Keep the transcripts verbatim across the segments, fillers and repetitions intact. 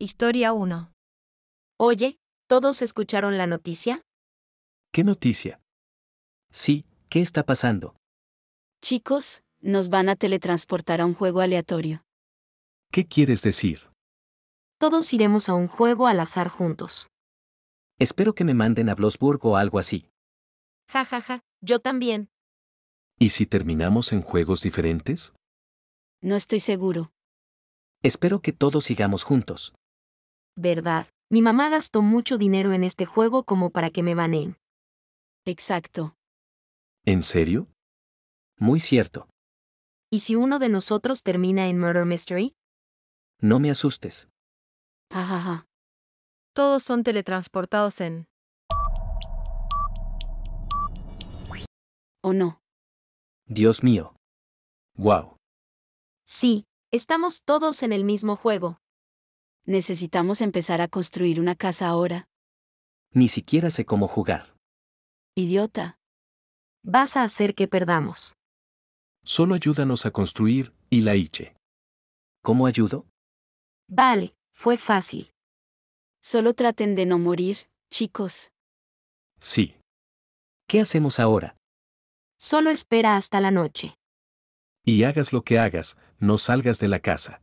Historia uno. Oye, ¿todos escucharon la noticia? ¿Qué noticia? Sí, ¿qué está pasando? Chicos, nos van a teletransportar a un juego aleatorio. ¿Qué quieres decir? Todos iremos a un juego al azar juntos. Espero que me manden a Bloxburg o algo así. Ja, ja, ja, yo también. ¿Y si terminamos en juegos diferentes? No estoy seguro. Espero que todos sigamos juntos. Verdad. Mi mamá gastó mucho dinero en este juego como para que me baneen. Exacto. ¿En serio? Muy cierto. ¿Y si uno de nosotros termina en Murder Mystery? No me asustes. Ajaja. Todos son teletransportados en... ¿O no? Dios mío. Wow. Sí, estamos todos en el mismo juego. Necesitamos empezar a construir una casa ahora. Ni siquiera sé cómo jugar. Idiota. Vas a hacer que perdamos. Solo ayúdanos a construir, y la hice. ¿Cómo ayudo? Vale, fue fácil. Solo traten de no morir, chicos. Sí. ¿Qué hacemos ahora? Solo espera hasta la noche. Y hagas lo que hagas, no salgas de la casa.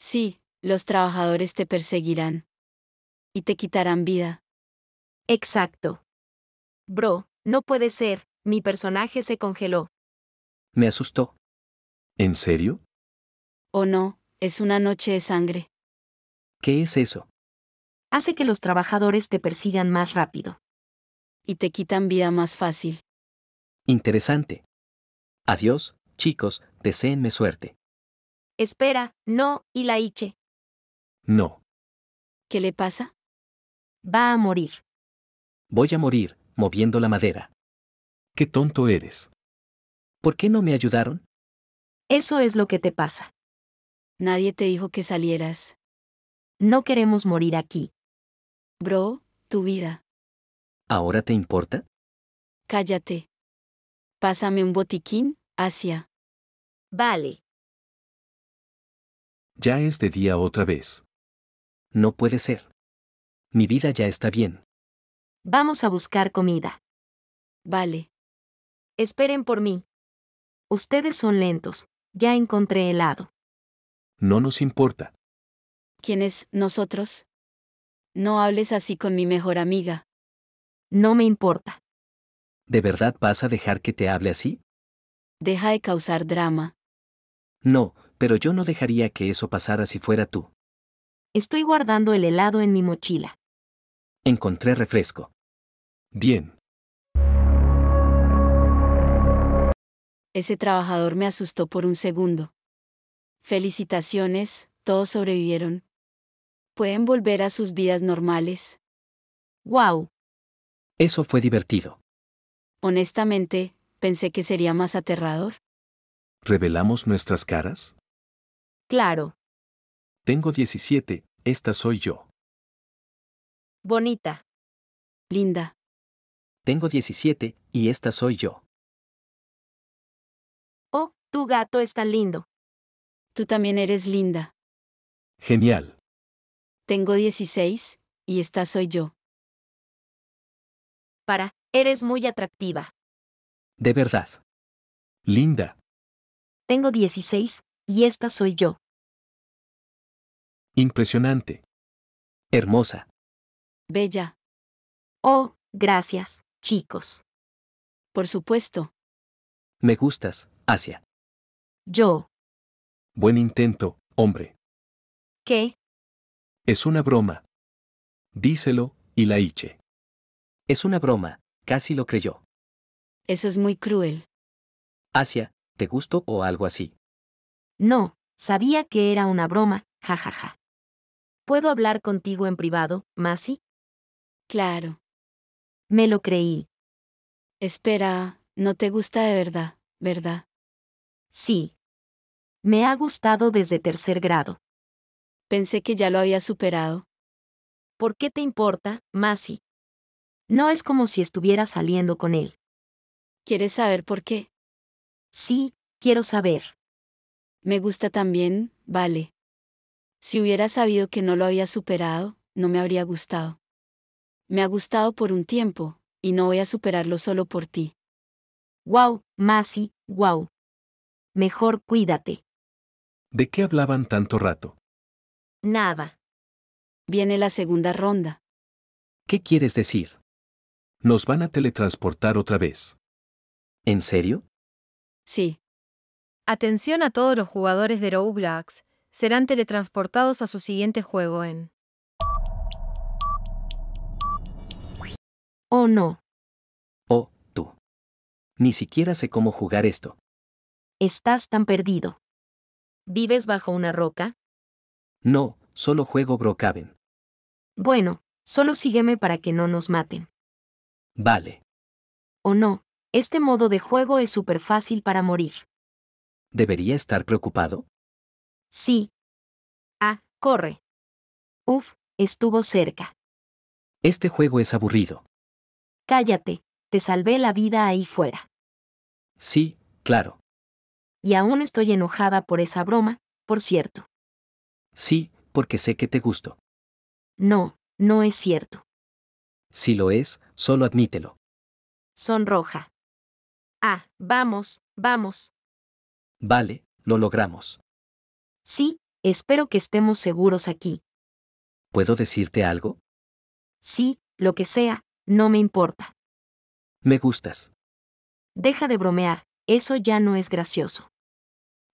Sí. Los trabajadores te perseguirán. Y te quitarán vida. Exacto. Bro, no puede ser, mi personaje se congeló. Me asustó. ¿En serio? O no, es una noche de sangre. ¿Qué es eso? Hace que los trabajadores te persigan más rápido. Y te quitan vida más fácil. Interesante. Adiós, chicos, deséenme suerte. Espera, no, y la hice. No. ¿Qué le pasa? Va a morir. Voy a morir, moviendo la madera. ¡Qué tonto eres! ¿Por qué no me ayudaron? Eso es lo que te pasa. Nadie te dijo que salieras. No queremos morir aquí. Bro, tu vida. ¿Ahora te importa? Cállate. Pásame un botiquín, Asia. Vale. Ya es de día otra vez. No puede ser. Mi vida ya está bien. Vamos a buscar comida. Vale. Esperen por mí. Ustedes son lentos. Ya encontré helado. No nos importa. ¿Quién es nosotros? No hables así con mi mejor amiga. No me importa. ¿De verdad vas a dejar que te hable así? Deja de causar drama. No, pero yo no dejaría que eso pasara si fuera tú. Estoy guardando el helado en mi mochila. Encontré refresco. Bien. Ese trabajador me asustó por un segundo. Felicitaciones, todos sobrevivieron. Pueden volver a sus vidas normales. ¡Guau! Eso fue divertido. Honestamente, pensé que sería más aterrador. ¿Revelamos nuestras caras? Claro. Tengo diecisiete, esta soy yo. Bonita. Linda. Tengo diecisiete, y esta soy yo. Oh, tu gato es tan lindo. Tú también eres linda. Genial. Tengo dieciséis, y esta soy yo. Para, eres muy atractiva. De verdad. Linda. Tengo dieciséis, y esta soy yo. Impresionante. Hermosa. Bella. Oh, gracias, chicos. Por supuesto. Me gustas, Asia. Yo. Buen intento, hombre. ¿Qué? Es una broma. Díselo, y la hice. Es una broma, casi lo creyó. Eso es muy cruel. Asia. ¿Te gustó o algo así? No, sabía que era una broma, jajaja. ¿Puedo hablar contigo en privado, Masi? Claro. Me lo creí. Espera, no te gusta de verdad, ¿verdad? Sí. Me ha gustado desde tercer grado. Pensé que ya lo había superado. ¿Por qué te importa, Masi? No es como si estuviera saliendo con él. ¿Quieres saber por qué? Sí, quiero saber. Me gusta también, vale. Si hubiera sabido que no lo había superado, no me habría gustado. Me ha gustado por un tiempo, y no voy a superarlo solo por ti. Wow, Masi, wow. Mejor cuídate. ¿De qué hablaban tanto rato? Nada. Viene la segunda ronda. ¿Qué quieres decir? Nos van a teletransportar otra vez. ¿En serio? Sí. Atención a todos los jugadores de Roblox. Serán teletransportados a su siguiente juego en... Oh no. Oh, tú. Ni siquiera sé cómo jugar esto. Estás tan perdido. ¿Vives bajo una roca? No, solo juego Brookhaven. Bueno, solo sígueme para que no nos maten. Vale. Oh no, este modo de juego es súper fácil para morir. ¿Debería estar preocupado? Sí. Ah, corre. Uf, estuvo cerca. Este juego es aburrido. Cállate, te salvé la vida ahí fuera. Sí, claro. Y aún estoy enojada por esa broma, por cierto. Sí, porque sé que te gustó. No, no es cierto. Si lo es, solo admítelo. Sonroja. Ah, vamos, vamos. Vale, lo logramos. Sí, espero que estemos seguros aquí. ¿Puedo decirte algo? Sí, lo que sea. No me importa. Me gustas. Deja de bromear, eso ya no es gracioso.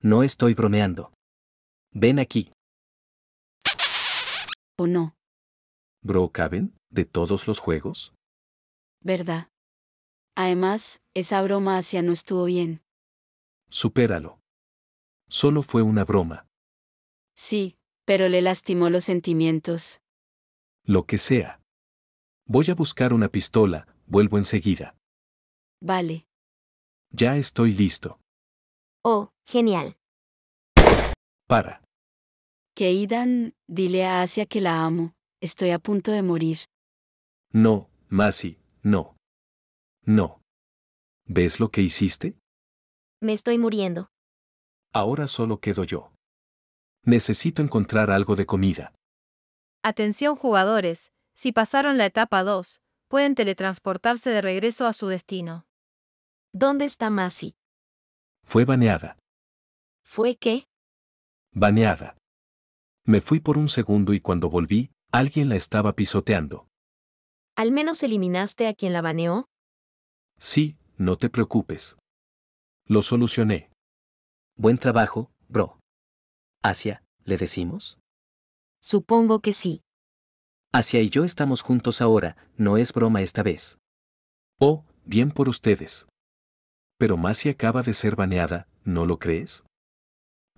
No estoy bromeando. Ven aquí. ¿O no? ¿Brookhaven? ¿De todos los juegos? Verdad. Además, esa broma hacia no estuvo bien. Supéralo. Solo fue una broma. Sí, pero le lastimó los sentimientos. Lo que sea. Voy a buscar una pistola, vuelvo enseguida. Vale. Ya estoy listo. Oh, genial. Para. Keidan, dile a Asia que la amo, estoy a punto de morir. No, Masi, no. No. ¿Ves lo que hiciste? Me estoy muriendo. Ahora solo quedo yo. Necesito encontrar algo de comida. Atención jugadores. Si pasaron la etapa dos, pueden teletransportarse de regreso a su destino. ¿Dónde está Masi? Fue baneada. ¿Fue qué? Baneada. Me fui por un segundo y cuando volví, alguien la estaba pisoteando. ¿Al menos eliminaste a quien la baneó? Sí, no te preocupes. Lo solucioné. Buen trabajo, bro. Asia, ¿le decimos? Supongo que sí. Asia y yo estamos juntos ahora, no es broma esta vez. Oh, bien por ustedes. Pero Masi acaba de ser baneada, ¿no lo crees?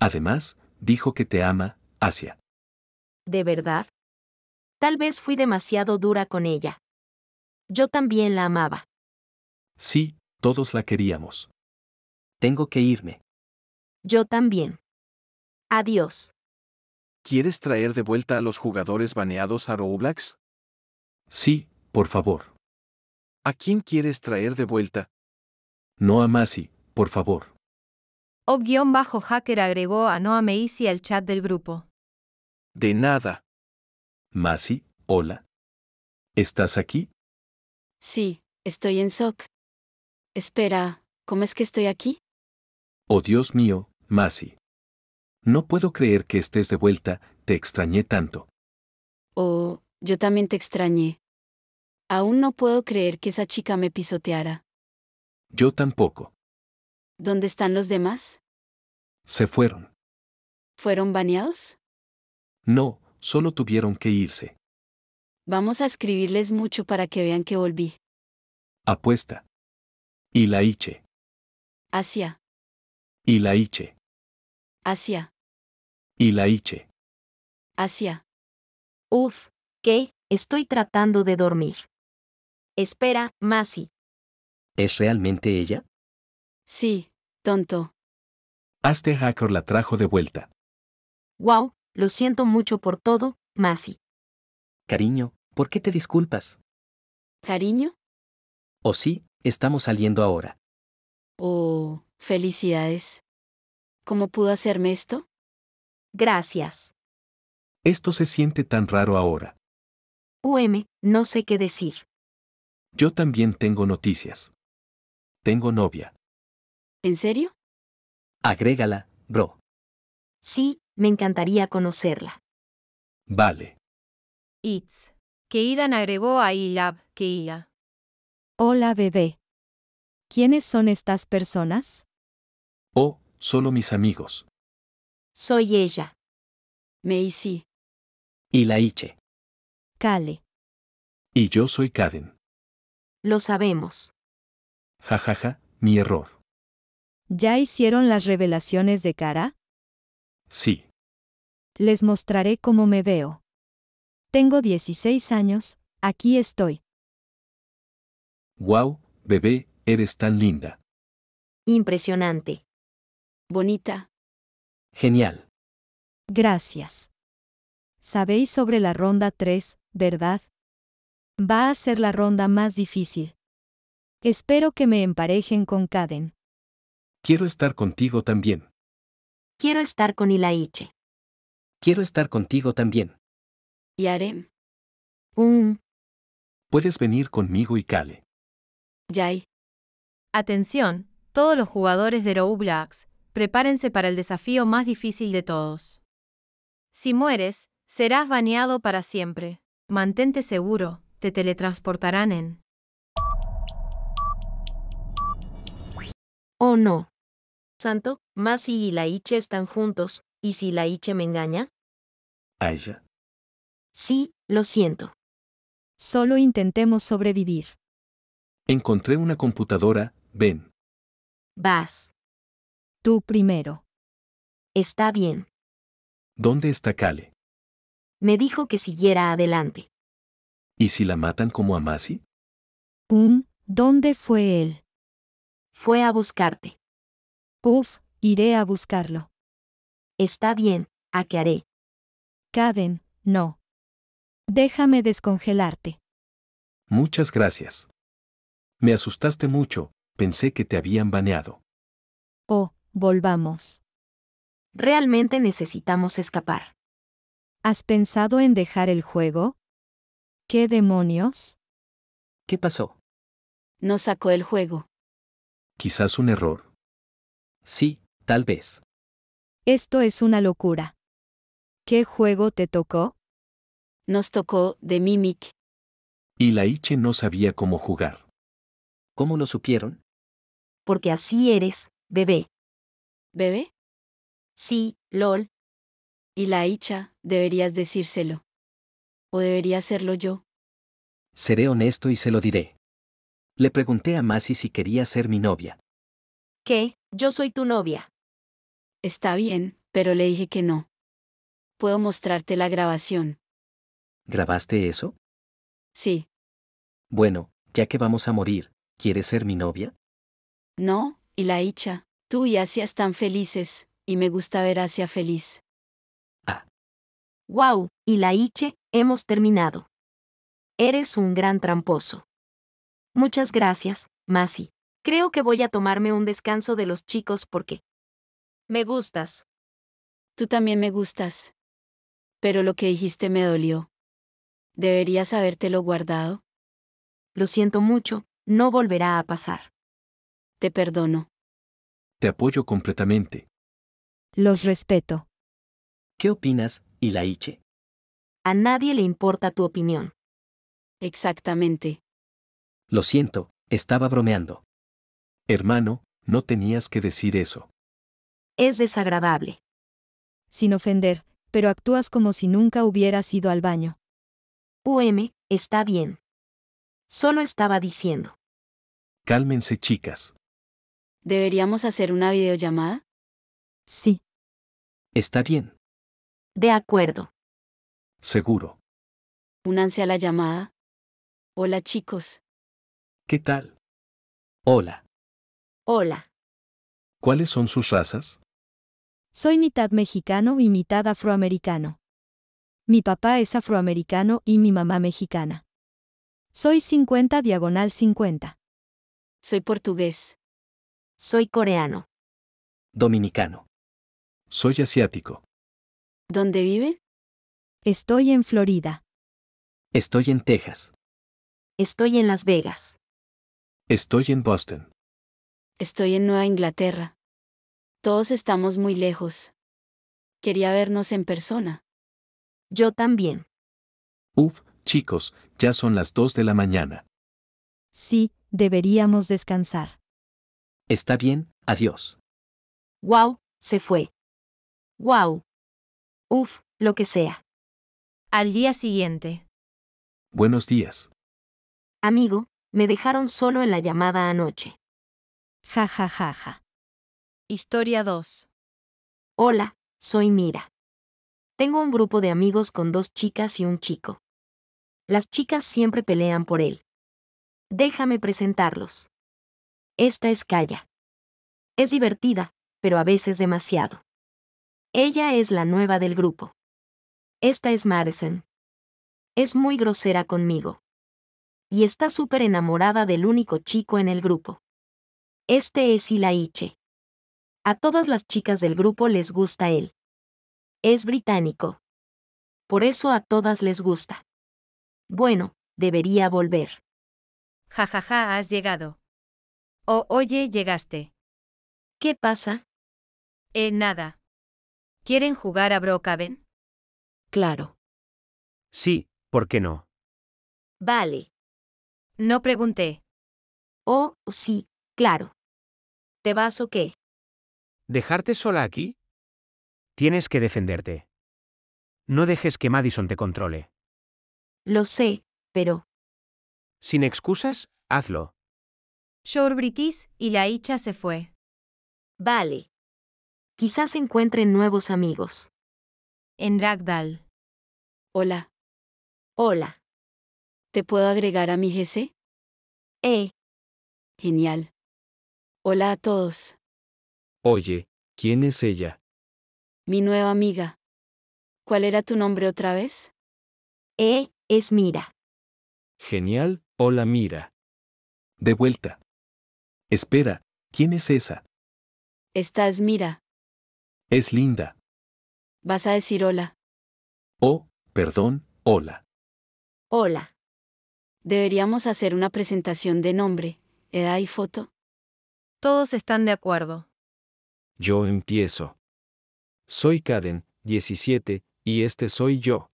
Además, dijo que te ama, Asia. ¿De verdad? Tal vez fui demasiado dura con ella. Yo también la amaba. Sí, todos la queríamos. Tengo que irme. Yo también. Adiós. ¿Quieres traer de vuelta a los jugadores baneados a Roblox? Sí, por favor. ¿A quién quieres traer de vuelta? No a Masi, por favor. O-hacker agregó a Noah Meisi al chat del grupo. De nada. Masi, hola. ¿Estás aquí? Sí, estoy en shock. Espera, ¿cómo es que estoy aquí? Oh Dios mío, Masi. No puedo creer que estés de vuelta, te extrañé tanto. Oh, yo también te extrañé. Aún no puedo creer que esa chica me pisoteara. Yo tampoco. ¿Dónde están los demás? Se fueron. ¿Fueron baneados? No, solo tuvieron que irse. Vamos a escribirles mucho para que vean que volví. Apuesta. Y la Iche. Asia. Y la Iche. Asia. Y la Iche. Asia. Uf, ¿qué? Estoy tratando de dormir. Espera, Masi. ¿Es realmente ella? Sí, tonto. Este hacker la trajo de vuelta. Wow, lo siento mucho por todo, Masi. Cariño, ¿por qué te disculpas? ¿Cariño? Oh sí, estamos saliendo ahora. Oh, felicidades. ¿Cómo pudo hacerme esto? Gracias. Esto se siente tan raro ahora. Um, no sé qué decir. Yo también tengo noticias. Tengo novia. ¿En serio? Agrégala, bro. Sí, me encantaría conocerla. Vale. It's. Que Idan agregó a Ilab, que Ila. Hola, bebé. ¿Quiénes son estas personas? Oh, solo mis amigos. Soy ella. Meisi. Ilaiche. Kale. Y yo soy Kaden. Lo sabemos. Jajaja, ja, ja, mi error. ¿Ya hicieron las revelaciones de cara? Sí. Les mostraré cómo me veo. Tengo dieciséis años, aquí estoy. Wow, bebé, eres tan linda. Impresionante. Bonita. Genial. Gracias. Sabéis sobre la ronda tres, ¿verdad? Va a ser la ronda más difícil. Espero que me emparejen con Kaden. Quiero estar contigo también. Quiero estar con Ilaiche. Quiero estar contigo también. Y Arem. Um. Puedes venir conmigo y Kale. Yay. Atención, todos los jugadores de Roblox, prepárense para el desafío más difícil de todos. Si mueres, serás baneado para siempre. Mantente seguro, te teletransportarán en... Oh no. Santo, más si Ilaiche están juntos, ¿y si Ilaiche me engaña? ¿A ella? Sí, lo siento. Solo intentemos sobrevivir. Encontré una computadora, ven. Vas. Tú primero. Está bien. ¿Dónde está Kale? Me dijo que siguiera adelante. ¿Y si la matan como a Masi? Um, ¿dónde fue él? Fue a buscarte. Uf, iré a buscarlo. Está bien, hackearé. Kaden, no. Déjame descongelarte. Muchas gracias. Me asustaste mucho, pensé que te habían baneado. Oh, volvamos. Realmente necesitamos escapar. ¿Has pensado en dejar el juego? ¿Qué demonios? ¿Qué pasó? No sacó el juego. Quizás un error. Sí, tal vez. Esto es una locura. ¿Qué juego te tocó? Nos tocó The Mimic. Ilaiche no sabía cómo jugar. ¿Cómo lo supieron? Porque así eres, bebé. ¿Bebé? Sí, lol. Ilaiche, deberías decírselo. ¿O debería hacerlo yo? Seré honesto y se lo diré. Le pregunté a Masi si quería ser mi novia. ¿Qué? Yo soy tu novia. Está bien, pero le dije que no. Puedo mostrarte la grabación. ¿Grabaste eso? Sí. Bueno, ya que vamos a morir, ¿quieres ser mi novia? No, Ilaiche, tú y Asia están felices, y me gusta ver a Asia feliz. Ah. Wow, Ilaiche, hemos terminado. Eres un gran tramposo. Muchas gracias, Masi. Creo que voy a tomarme un descanso de los chicos porque... Me gustas. Tú también me gustas. Pero lo que dijiste me dolió. ¿Deberías habértelo guardado? Lo siento mucho, no volverá a pasar. Te perdono. Te apoyo completamente. Los respeto. ¿Qué opinas, Ilaiche? A nadie le importa tu opinión. Exactamente. Lo siento, estaba bromeando. Hermano, no tenías que decir eso. Es desagradable. Sin ofender, pero actúas como si nunca hubieras ido al baño. Um, está bien. Solo estaba diciendo. Cálmense, chicas. ¿Deberíamos hacer una videollamada? Sí. Está bien. De acuerdo. Seguro. Únanse a la llamada. Hola, chicos. ¿Qué tal? Hola. Hola. ¿Cuáles son sus razas? Soy mitad mexicano y mitad afroamericano. Mi papá es afroamericano y mi mamá mexicana. Soy cincuenta diagonal cincuenta. Soy portugués. Soy coreano. Dominicano. Soy asiático. ¿Dónde vive? Estoy en Florida. Estoy en Texas. Estoy en Las Vegas. Estoy en Boston. Estoy en Nueva Inglaterra. Todos estamos muy lejos. Quería vernos en persona. Yo también. Uf, chicos, ya son las dos de la mañana. Sí, deberíamos descansar. Está bien, adiós. Wow, se fue. Wow. Uf, lo que sea. Al día siguiente. Buenos días. Amigo, me dejaron solo en la llamada anoche. Ja, ja, ja, ja. Historia dos. Hola, soy Mira. Tengo un grupo de amigos con dos chicas y un chico. Las chicas siempre pelean por él. Déjame presentarlos. Esta es Kaya. Es divertida, pero a veces demasiado. Ella es la nueva del grupo. Esta es Madison. Es muy grosera conmigo. Y está súper enamorada del único chico en el grupo. Este es Ilaiche. A todas las chicas del grupo les gusta él. Es británico. Por eso a todas les gusta. Bueno, debería volver. Ja, ja, ja, has llegado. O, oye, llegaste. ¿Qué pasa? Eh, nada. ¿Quieren jugar a Brookhaven? Claro. Sí, ¿por qué no? Vale. No pregunté. Oh, sí, claro. ¿Te vas o qué? ¿Dejarte sola aquí? Tienes que defenderte. No dejes que Madison te controle. Lo sé, pero... Sin excusas, hazlo. Shorbritis y la Icha se fue. Vale. Quizás encuentren nuevos amigos. En Ragdoll. Hola. Hola. ¿Te puedo agregar a mi G C? Eh. Genial. Hola a todos. Oye, ¿quién es ella? Mi nueva amiga. ¿Cuál era tu nombre otra vez? Eh, es Mira. Genial, hola Mira. De vuelta. Espera, ¿quién es esa? Esta es Mira. Es linda. ¿Vas a decir hola? Oh, perdón, hola. Hola. Deberíamos hacer una presentación de nombre, edad y foto. Todos están de acuerdo. Yo empiezo. Soy Caden, diecisiete, y este soy yo.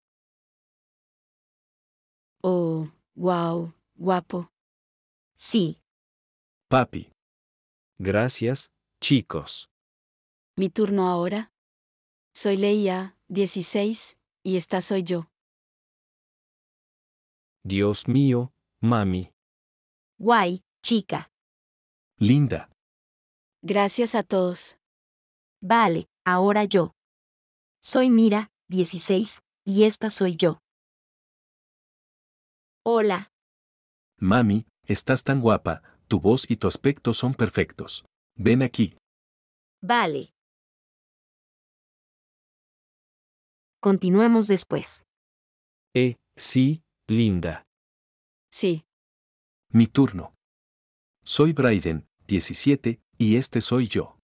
Oh, wow, guapo. Sí. Papi. Gracias, chicos. Mi turno ahora. Soy Leia, dieciséis, y esta soy yo. Dios mío, mami. Guay, chica. Linda. Gracias a todos. Vale. Ahora yo. Soy Mira, dieciséis, y esta soy yo. Hola. Mami, estás tan guapa, tu voz y tu aspecto son perfectos. Ven aquí. Vale. Continuemos después. Eh, sí, linda. Sí. Mi turno. Soy Brayden, diecisiete, y este soy yo.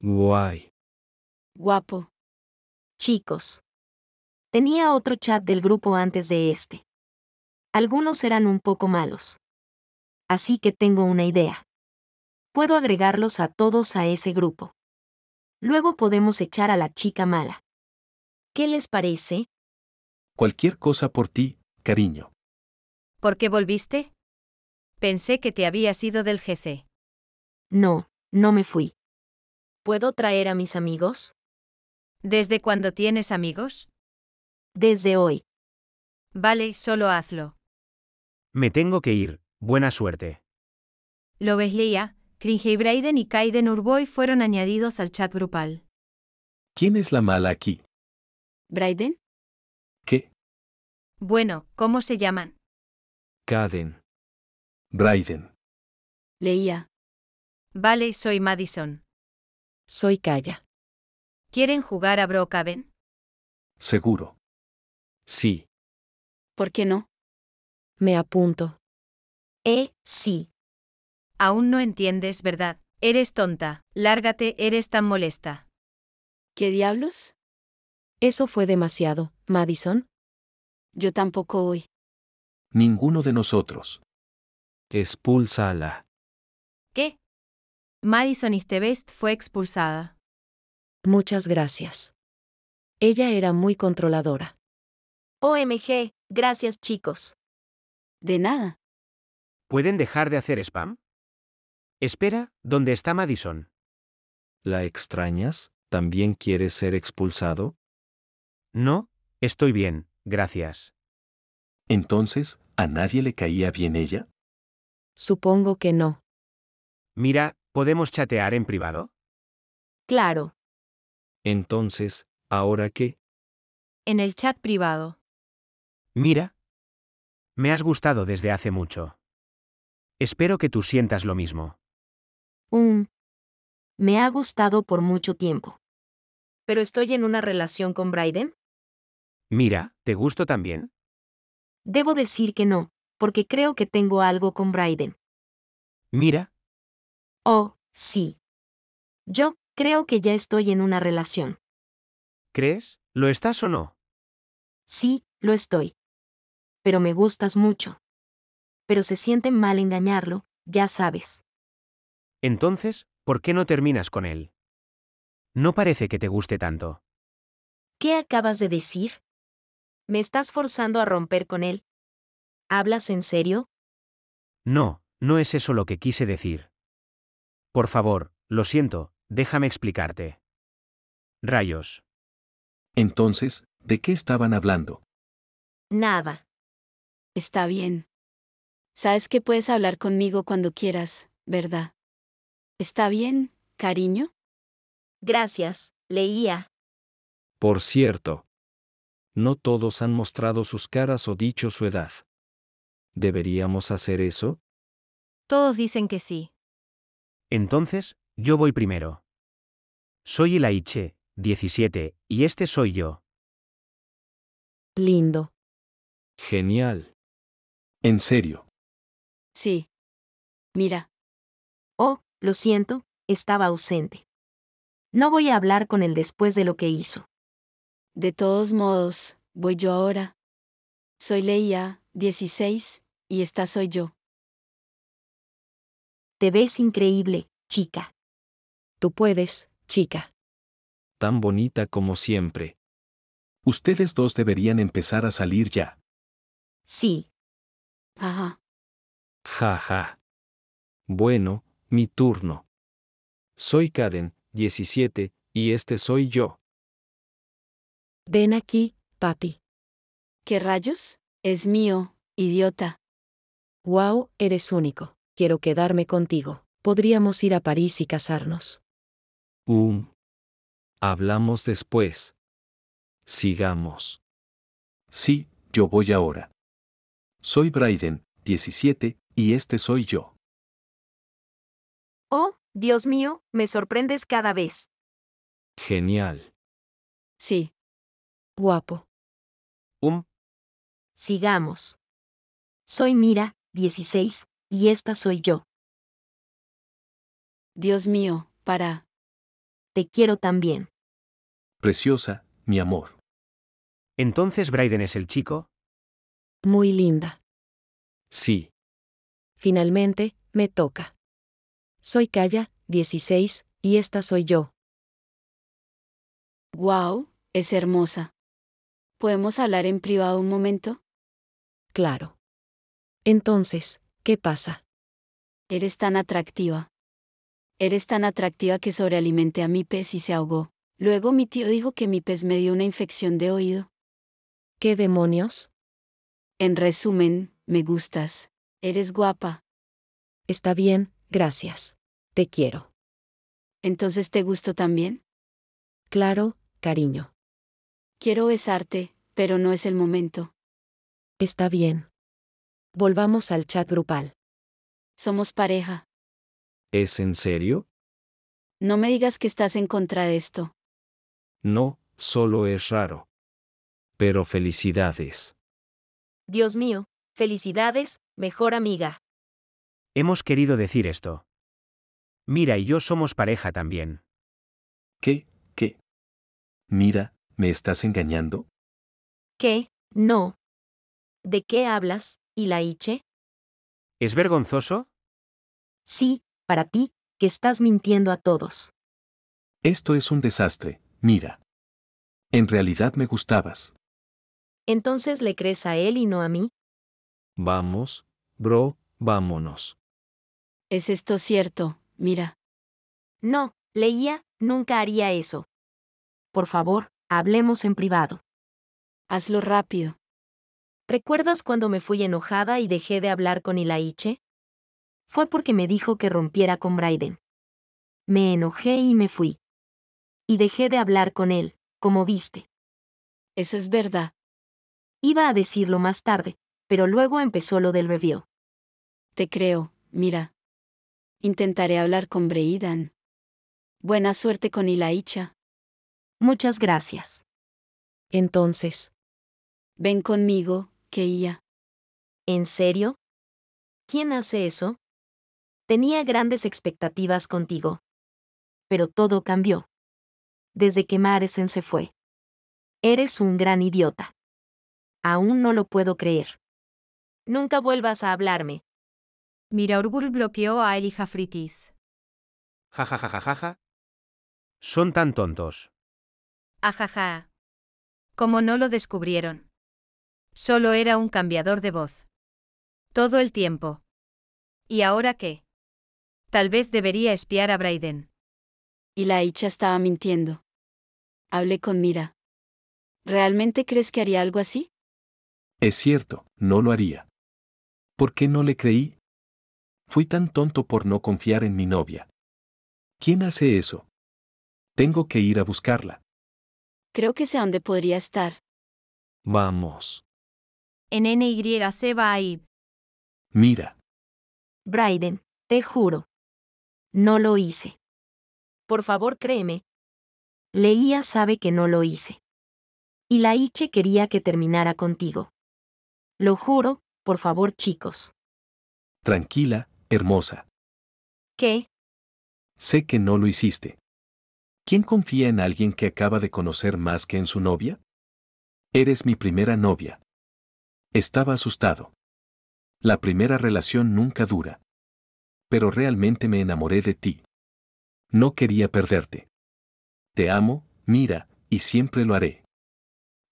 Guay. Guapo. Chicos. Tenía otro chat del grupo antes de este. Algunos eran un poco malos. Así que tengo una idea. Puedo agregarlos a todos a ese grupo. Luego podemos echar a la chica mala. ¿Qué les parece? Cualquier cosa por ti, cariño. ¿Por qué volviste? Pensé que te habías ido del G C. No, no me fui. ¿Puedo traer a mis amigos? ¿Desde cuándo tienes amigos? Desde hoy. Vale, solo hazlo. Me tengo que ir. Buena suerte. Lo ves, Leia. Cringe, Brayden y Kaiden Urboy fueron añadidos al chat grupal. ¿Quién es la mala aquí? ¿Brayden? ¿Qué? Bueno, ¿cómo se llaman? Kaiden. Brayden. Leia. Vale, soy Madison. Soy Kaya. ¿Quieren jugar a Brookhaven? Seguro. Sí. ¿Por qué no? Me apunto. Eh, sí. Aún no entiendes, ¿verdad? Eres tonta. Lárgate, eres tan molesta. ¿Qué diablos? Eso fue demasiado, Madison. Yo tampoco hoy. Ninguno de nosotros. Expúlsala. ¿Qué? Madison Istebest fue expulsada. Muchas gracias. Ella era muy controladora. O M G, gracias chicos. De nada. ¿Pueden dejar de hacer spam? Espera, ¿dónde está Madison? ¿La extrañas? ¿También quieres ser expulsado? No, estoy bien, gracias. Entonces, ¿a nadie le caía bien ella? Supongo que no. Mira, ¿podemos chatear en privado? Claro. Entonces, ¿ahora qué? En el chat privado. Mira. Me has gustado desde hace mucho. Espero que tú sientas lo mismo. Um, me ha gustado por mucho tiempo. ¿Pero estoy en una relación con Brayden? Mira, ¿te gusto también? Debo decir que no, porque creo que tengo algo con Brayden. Mira. Oh, sí. Yo creo que ya estoy en una relación. ¿Crees? ¿Lo estás o no? Sí, lo estoy. Pero me gustas mucho. Pero se siente mal engañarlo, ya sabes. Entonces, ¿por qué no terminas con él? No parece que te guste tanto. ¿Qué acabas de decir? ¿Me estás forzando a romper con él? ¿Hablas en serio? No, no es eso lo que quise decir. Por favor, lo siento, déjame explicarte. Rayos. Entonces, ¿de qué estaban hablando? Nada. Está bien. Sabes que puedes hablar conmigo cuando quieras, ¿verdad? ¿Está bien, cariño? Gracias, Leía. Por cierto, no todos han mostrado sus caras o dicho su edad. ¿Deberíamos hacer eso? Todos dicen que sí. Entonces, yo voy primero. Soy Elaiche, diecisiete, y este soy yo. Lindo. Genial. ¿En serio? Sí. Mira. Oh, lo siento, estaba ausente. No voy a hablar con él después de lo que hizo. De todos modos, voy yo ahora. Soy Leia, dieciséis, y esta soy yo. Te ves increíble, chica. Tú puedes, chica. Tan bonita como siempre. Ustedes dos deberían empezar a salir ya. Sí. Ajá. Ja, ja. Bueno, mi turno. Soy Karen, diecisiete, y este soy yo. Ven aquí, papi. ¿Qué rayos? Es mío, idiota. Wow, eres único. Quiero quedarme contigo. Podríamos ir a París y casarnos. Um. Hablamos después. Sigamos. Sí, yo voy ahora. Soy Brayden, diecisiete, y este soy yo. Oh, Dios mío, me sorprendes cada vez. Genial. Sí. Guapo. Um. Sigamos. Soy Mira, dieciséis, y esta soy yo. Dios mío, para. Te quiero también. Preciosa, mi amor. ¿Entonces Brayden es el chico? Muy linda. Sí. Finalmente, me toca. Soy Kaya, dieciséis, y esta soy yo. Wow, es hermosa. ¿Podemos hablar en privado un momento? Claro. Entonces, ¿qué pasa? Eres tan atractiva. Eres tan atractiva que sobrealimenté a mi pez y se ahogó. Luego mi tío dijo que mi pez me dio una infección de oído. ¿Qué demonios? En resumen, me gustas. Eres guapa. Está bien, gracias. Te quiero. ¿Entonces te gusto también? Claro, cariño. Quiero besarte, pero no es el momento. Está bien. Volvamos al chat grupal. Somos pareja. ¿Es en serio? No me digas que estás en contra de esto. No, solo es raro. Pero felicidades. Dios mío, felicidades, mejor amiga. Hemos querido decir esto. Mira y yo somos pareja también. ¿Qué? ¿Qué? Mira, ¿Me estás engañando? ¿Qué? No. ¿De qué hablas, Ilaiche? ¿Es vergonzoso? Sí, para ti, que estás mintiendo a todos. Esto es un desastre, mira. En realidad me gustabas. ¿Entonces le crees a él y no a mí? Vamos, bro, vámonos. ¿Es esto cierto? Mira. No, Leía, nunca haría eso. Por favor, hablemos en privado. Hazlo rápido. ¿Recuerdas cuando me fui enojada y dejé de hablar con Ilaiche? Fue porque me dijo que rompiera con Brayden. Me enojé y me fui. Y dejé de hablar con él, como viste. Eso es verdad. Iba a decirlo más tarde, pero luego empezó lo del review. Te creo, mira. Intentaré hablar con Brayden. Buena suerte con Ilaiche. Muchas gracias. Entonces, ven conmigo, Keia. ¿En serio? ¿Quién hace eso? Tenía grandes expectativas contigo. Pero todo cambió. Desde que Maresen se fue. Eres un gran idiota. Aún no lo puedo creer. Nunca vuelvas a hablarme. Miraurgul bloqueó a Eli Jafritis. Ja, ja, ja, ja, ja. Son tan tontos. Ajaja. Como no lo descubrieron. Solo era un cambiador de voz. Todo el tiempo. ¿Y ahora qué? Tal vez debería espiar a Brayden. Ilaiche estaba mintiendo. Hablé con Mira. ¿Realmente crees que haría algo así? Es cierto, no lo haría. ¿Por qué no le creí? Fui tan tonto por no confiar en mi novia. ¿Quién hace eso? Tengo que ir a buscarla. Creo que sé dónde podría estar. Vamos. En N Y C va a ir. Mira. Brayden, te juro. No lo hice. Por favor, créeme. Leía sabe que no lo hice. Ilaiche quería que terminara contigo. Lo juro, por favor, chicos. Tranquila, hermosa. ¿Qué? Sé que no lo hiciste. ¿Quién confía en alguien que acaba de conocer más que en su novia? Eres mi primera novia. Estaba asustado. La primera relación nunca dura. Pero realmente me enamoré de ti. No quería perderte. Te amo, Mira, y siempre lo haré.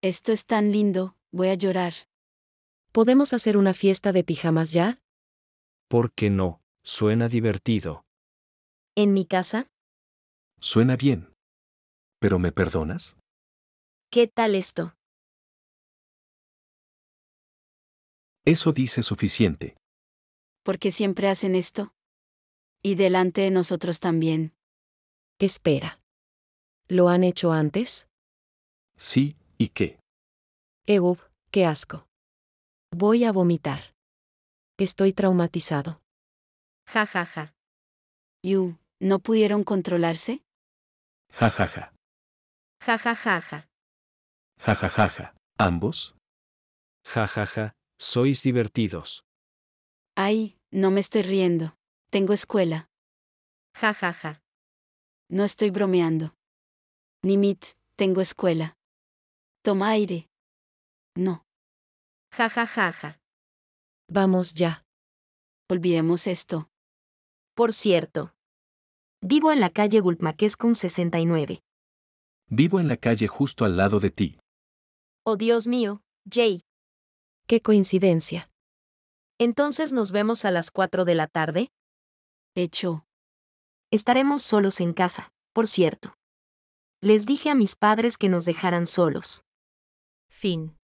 Esto es tan lindo, voy a llorar. ¿Podemos hacer una fiesta de pijamas ya? ¿Por qué no? Suena divertido. ¿En mi casa? Suena bien. ¿Pero me perdonas? ¿Qué tal esto? Eso dice suficiente. ¿Por qué siempre hacen esto? Y delante de nosotros también. Espera. ¿Lo han hecho antes? Sí, ¿y qué? Eub, qué asco. Voy a vomitar. Estoy traumatizado. Ja, ja, ja. Yu, ¿no pudieron controlarse? Ja, ja, ja. Ja, ja, ja, ja. Ja, ja, ja, ja. ¿Ambos? Ja, ja, ja. Sois divertidos. Ay, no me estoy riendo. Tengo escuela. Ja, ja, ja. No estoy bromeando. Nimit, tengo escuela. Toma aire. No. Ja, ja, ja, ja. Vamos ya. Olvidemos esto. Por cierto. Vivo en la calle Gulpmaquescon sesenta y nueve. Vivo en la calle justo al lado de ti. Oh, Dios mío, Jay. ¡Qué coincidencia! ¿Entonces nos vemos a las cuatro de la tarde? Hecho. Estaremos solos en casa, por cierto. Les dije a mis padres que nos dejaran solos. Fin.